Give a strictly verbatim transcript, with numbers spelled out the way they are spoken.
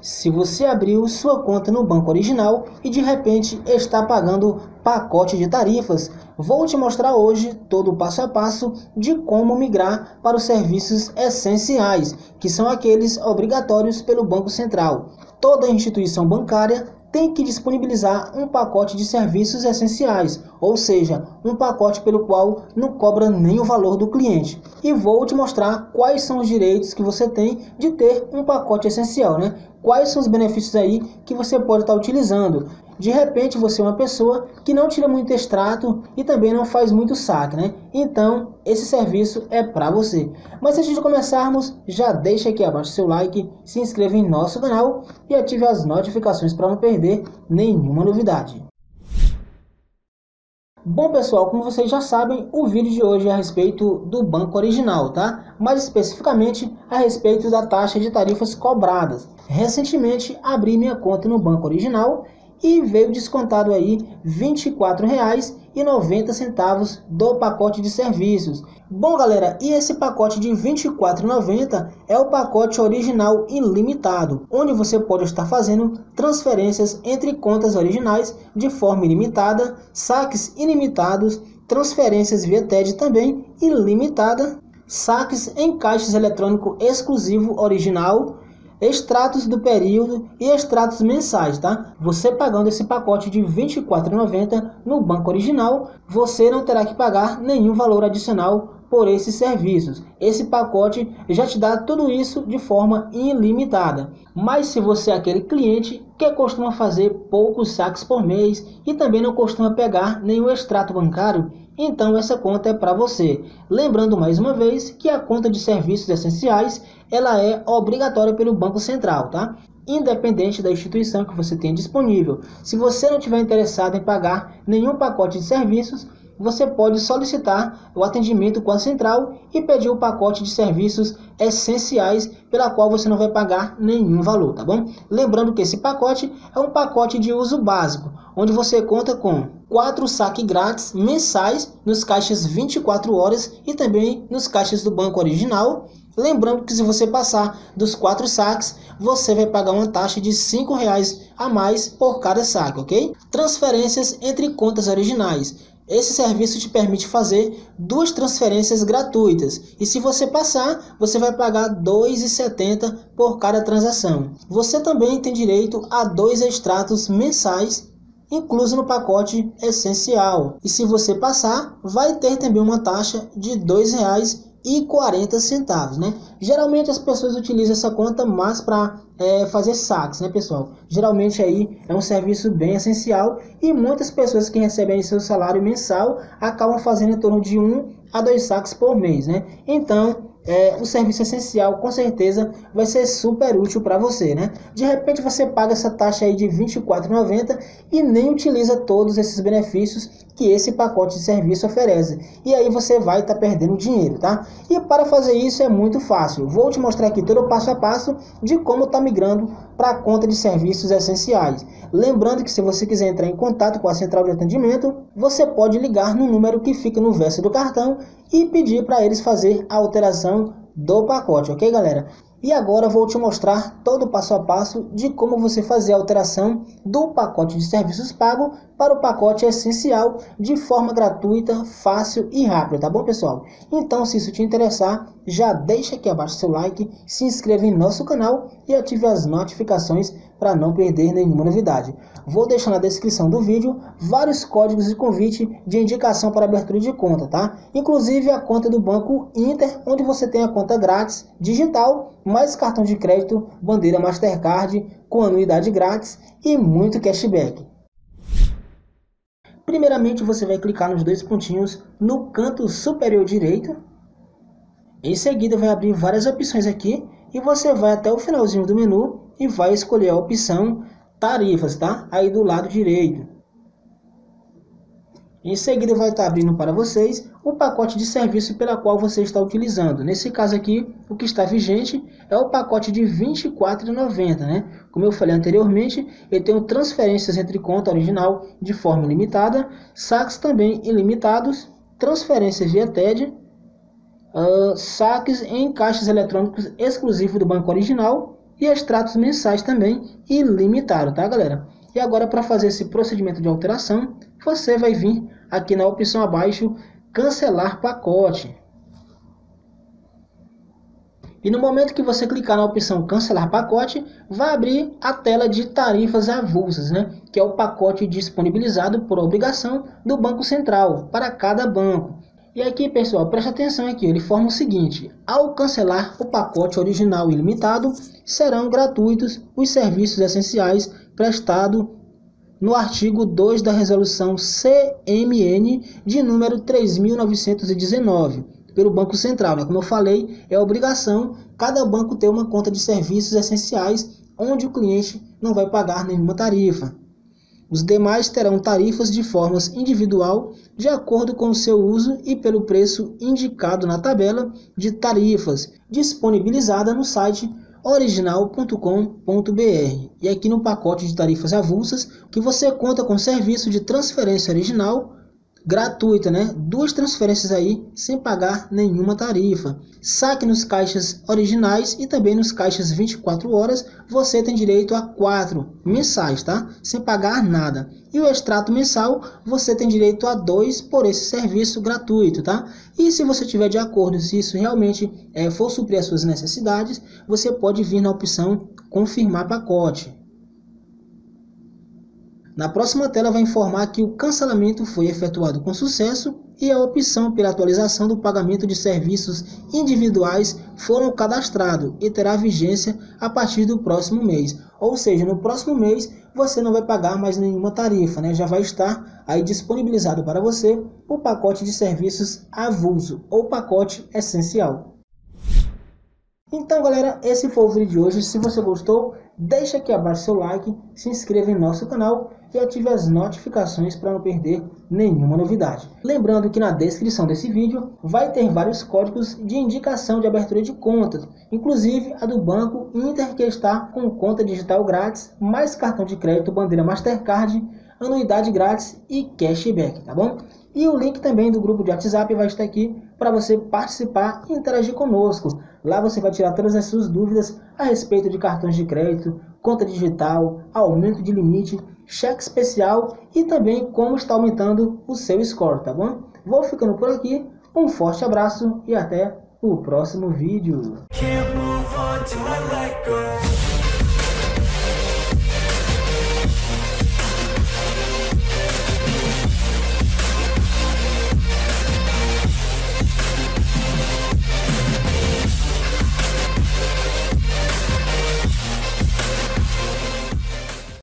Se você abriu sua conta no Banco Original e de repente está pagando pacote de tarifas, vou te mostrar hoje todo o passo a passo de como migrar para os serviços essenciais, que são aqueles obrigatórios pelo Banco Central. Toda instituição bancária tem que disponibilizar um pacote de serviços essenciais, ou seja, um pacote pelo qual não cobra nem o valor do cliente. E vou te mostrar quais são os direitos que você tem de ter um pacote essencial, né? Quais são os benefícios aí que você pode estar utilizando. De repente você é uma pessoa que não tira muito extrato e também não faz muito saque, né? Então esse serviço é para você. Mas antes de começarmos, já deixa aqui abaixo seu like, se inscreva em nosso canal e ative as notificações para não perder nenhuma novidade. Bom pessoal, como vocês já sabem, o vídeo de hoje é a respeito do Banco Original, tá? Mais especificamente a respeito da taxa de tarifas cobradas. Recentemente abri minha conta no Banco Original e veio descontado aí vinte e quatro reais e noventa centavos do pacote de serviços. Bom galera, e esse pacote de vinte e quatro reais e noventa centavos é o pacote original ilimitado, onde você pode estar fazendo transferências entre contas originais de forma ilimitada, saques ilimitados, transferências via T E D também ilimitada, saques em caixas eletrônico exclusivo original, extratos do período e extratos mensais, tá? Você pagando esse pacote de vinte e quatro reais e noventa centavos no Banco Original, você não terá que pagar nenhum valor adicional por esses serviços. Esse pacote já te dá tudo isso de forma ilimitada. Mas se você é aquele cliente que costuma fazer poucos saques por mês e também não costuma pegar nenhum extrato bancário, então essa conta é para você. Lembrando mais uma vez que a conta de serviços essenciais ela é obrigatória pelo Banco Central, tá? Independente da instituição que você tenha disponível. Se você não tiver interessado em pagar nenhum pacote de serviços, você pode solicitar o atendimento com a central e pedir o pacote de serviços essenciais pela qual você não vai pagar nenhum valor, tá bom? Lembrando que esse pacote é um pacote de uso básico, onde você conta com quatro saques grátis mensais nos caixas vinte e quatro horas e também nos caixas do Banco Original. Lembrando que se você passar dos quatro saques, você vai pagar uma taxa de cinco reais a mais por cada saque, ok? Transferências entre contas originais. Esse serviço te permite fazer duas transferências gratuitas e se você passar, você vai pagar dois reais e setenta centavos por cada transação. Você também tem direito a dois extratos mensais, incluso no pacote essencial. E se você passar, vai ter também uma taxa de dois reais e quarenta centavos, né? Geralmente as pessoas utilizam essa conta mais para é, fazer saques, né, pessoal? Geralmente aí é um serviço bem essencial e muitas pessoas que recebem seu salário mensal acabam fazendo em torno de um a dois saques por mês, né? Então é um serviço essencial, com certeza vai ser super útil para você, né? De repente você paga essa taxa aí de vinte e quatro reais e noventa centavos e nem utiliza todos esses benefícios que esse pacote de serviço oferece. E aí você vai estar tá perdendo dinheiro, tá? E para fazer isso é muito fácil. Vou te mostrar aqui todo o passo a passo de como tá migrando para a conta de serviços essenciais. Lembrando que se você quiser entrar em contato com a central de atendimento, você pode ligar no número que fica no verso do cartão e pedir para eles fazer a alteração do pacote, ok galera? E agora vou te mostrar todo o passo a passo de como você fazer a alteração do pacote de serviços pago para o pacote essencial de forma gratuita, fácil e rápida, tá bom pessoal? Então se isso te interessar, já deixa aqui abaixo seu like, se inscreva em nosso canal e ative as notificações para não perder nenhuma novidade. Vou deixar na descrição do vídeo vários códigos de convite de indicação para abertura de conta, tá? Inclusive a conta do Banco Inter, onde você tem a conta grátis digital, mais cartão de crédito, bandeira Mastercard, com anuidade grátis e muito cashback. Primeiramente você vai clicar nos dois pontinhos no canto superior direito. Em seguida vai abrir várias opções aqui e você vai até o finalzinho do menu e vai escolher a opção tarifas, tá? Aí do lado direito. Em seguida vai estar abrindo para vocês o pacote de serviço pela qual você está utilizando. Nesse caso aqui, o que está vigente é o pacote de vinte e quatro reais e noventa centavos, né? Como eu falei anteriormente, eu tenho transferências entre conta original de forma ilimitada, saques também ilimitados, transferências via T E D, uh, saques em caixas eletrônicos exclusivos do Banco Original, e extratos mensais também ilimitado, tá, galera? E agora, para fazer esse procedimento de alteração, você vai vir aqui na opção abaixo, cancelar pacote. E no momento que você clicar na opção cancelar pacote, vai abrir a tela de tarifas avulsas, né? Que é o pacote disponibilizado por obrigação do Banco Central para cada banco. E aqui, pessoal, presta atenção aqui, ele forma o seguinte: ao cancelar o pacote original ilimitado, serão gratuitos os serviços essenciais prestados no artigo dois da resolução C M N de número três mil novecentos e dezenove, pelo Banco Central, né? Como eu falei, é obrigação cada banco ter uma conta de serviços essenciais onde o cliente não vai pagar nenhuma tarifa. Os demais terão tarifas de formas individual, de acordo com o seu uso e pelo preço indicado na tabela de tarifas, disponibilizada no site original ponto com ponto br. E aqui no pacote de tarifas avulsas, que você conta com serviço de transferência original gratuita, né? Duas transferências aí sem pagar nenhuma tarifa. Saque nos caixas originais e também nos caixas vinte e quatro horas, você tem direito a quatro mensais, tá? Sem pagar nada. E o extrato mensal, você tem direito a dois por esse serviço gratuito, tá? E se você tiver de acordo, se isso realmente é, for suprir as suas necessidades, você pode vir na opção confirmar pacote. Na próxima tela vai informar que o cancelamento foi efetuado com sucesso e a opção pela atualização do pagamento de serviços individuais foram cadastrados e terá vigência a partir do próximo mês. Ou seja, no próximo mês você não vai pagar mais nenhuma tarifa, né? Já vai estar aí disponibilizado para você o pacote de serviços avulso ou pacote essencial. Então, galera, esse foi o vídeo de hoje. Se você gostou, deixa aqui abaixo seu like, se inscreva em nosso canal e ative as notificações para não perder nenhuma novidade. Lembrando que na descrição desse vídeo vai ter vários códigos de indicação de abertura de contas, inclusive a do Banco Inter, que está com conta digital grátis, mais cartão de crédito, bandeira Mastercard, anuidade grátis e cashback, tá bom? E o link também do grupo de WhatsApp vai estar aqui para você participar e interagir conosco. Lá você vai tirar todas as suas dúvidas a respeito de cartões de crédito, conta digital, aumento de limite, cheque especial e também como está aumentando o seu score, tá bom? Vou ficando por aqui, um forte abraço e até o próximo vídeo.